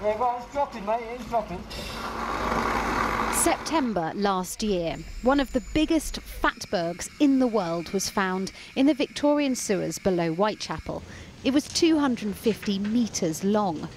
Yeah, well, it's dropping, mate, it's dropping. September last year, one of the biggest fatbergs in the world was found in the Victorian sewers below Whitechapel. It was 250 metres long.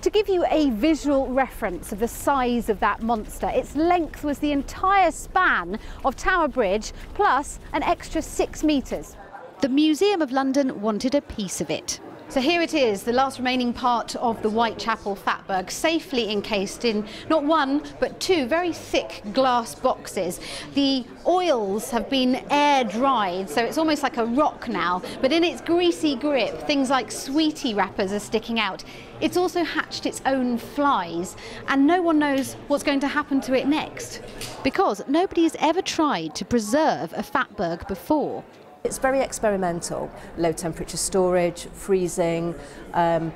To give you a visual reference of the size of that monster, its length was the entire span of Tower Bridge, plus an extra 6 metres. The Museum of London wanted a piece of it. So here it is, the last remaining part of the Whitechapel fatberg, safely encased in not one, but two very thick glass boxes. The oils have been air-dried, so it's almost like a rock now, but in its greasy grip, things like sweetie wrappers are sticking out. It's also hatched its own flies, and no one knows what's going to happen to it next. Because nobody has ever tried to preserve a fatberg before. It's very experimental, low temperature storage, freezing,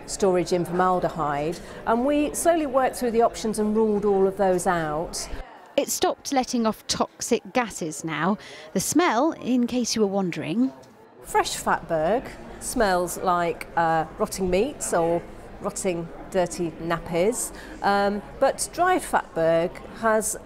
storage in formaldehyde, and we slowly worked through the options and ruled all of those out. It stopped letting off toxic gases now. The smell, in case you were wondering. Fresh fatberg smells like rotting meats or rotting dirty nappies, but dried fatberg has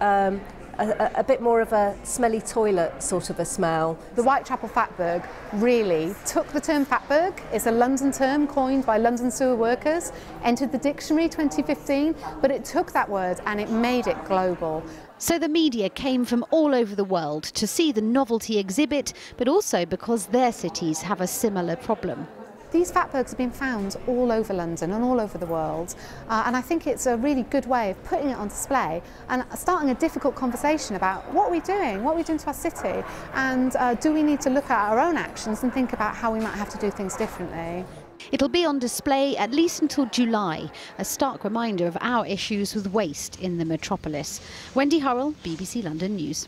a bit more of a smelly toilet sort of a smell. The Whitechapel fatberg really took the term fatberg. It's a London term coined by London sewer workers, entered the dictionary 2015, but it took that word and it made it global. So the media came from all over the world to see the novelty exhibit, but also because their cities have a similar problem. These fatbergs have been found all over London and all over the world, and I think it's a really good way of putting it on display and starting a difficult conversation about what we're doing to our city, and do we need to look at our own actions and think about how we might have to do things differently. It'll be on display at least until July, a stark reminder of our issues with waste in the metropolis. Wendy Hurrell, BBC London News.